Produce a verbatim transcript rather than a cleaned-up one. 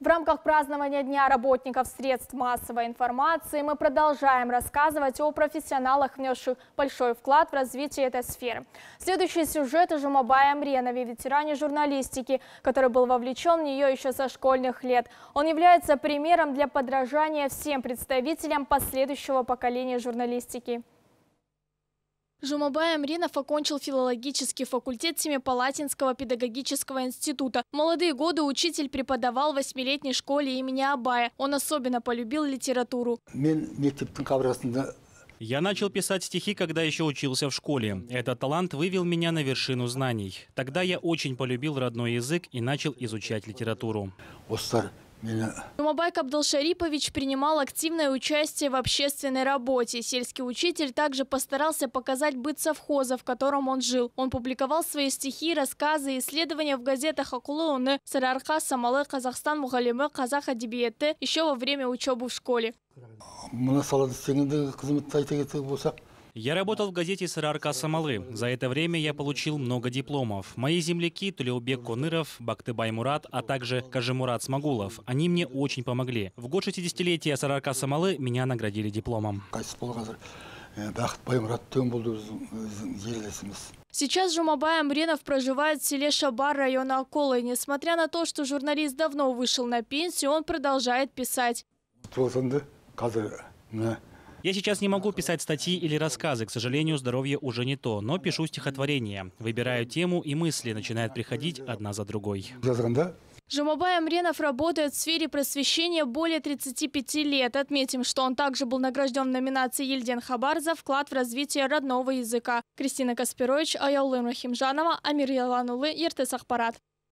В рамках празднования Дня работников средств массовой информации мы продолжаем рассказывать о профессионалах, внесших большой вклад в развитие этой сферы. Следующий сюжет о Жумабае Амренове, ветеране журналистики, который был вовлечен в нее еще со школьных лет. Он является примером для подражания всем представителям последующего поколения журналистики. Жумабай Амренов окончил филологический факультет Семипалатинского педагогического института. В молодые годы учитель преподавал в восьмилетней школе имени Абая. Он особенно полюбил литературу. Я начал писать стихи, когда еще учился в школе. Этот талант вывел меня на вершину знаний. Тогда я очень полюбил родной язык и начал изучать литературу. Жумабай Абдулшарипович принимал активное участие в общественной работе. Сельский учитель также постарался показать быт совхоза, в котором он жил. Он публиковал свои стихи, рассказы и исследования в газетах «Акулаун», «Сарыарқа Самалы», «Казахстан», «Мугалим», «Казах», «Дибиэтэ» еще во время учебы в школе. Я работал в газете «Сарыарқа Самалы». За это время я получил много дипломов. Мои земляки Толеубек Коныров, Бахты Баймурат, а также Кажимурат Смогулов. Они мне очень помогли. В год шестидесятилетия «Сарыарқа Самалы» меня наградили дипломом. Сейчас Жумабай Амренов проживает в селе Шабар района Акола. И несмотря на то, что журналист давно вышел на пенсию, он продолжает писать. Я сейчас не могу писать статьи или рассказы, к сожалению, здоровье уже не то, но пишу стихотворения. Выбираю тему, и мысли начинают приходить одна за другой. Жумабай Амренов работает в сфере просвещения более тридцати пяти лет. Отметим, что он также был награжден в номинации «Ельдин Хабар» за вклад в развитие родного языка. Кристина Каспирович, Айгуль Химжанова, Амир Яланулы, Ертыс Хабарлар.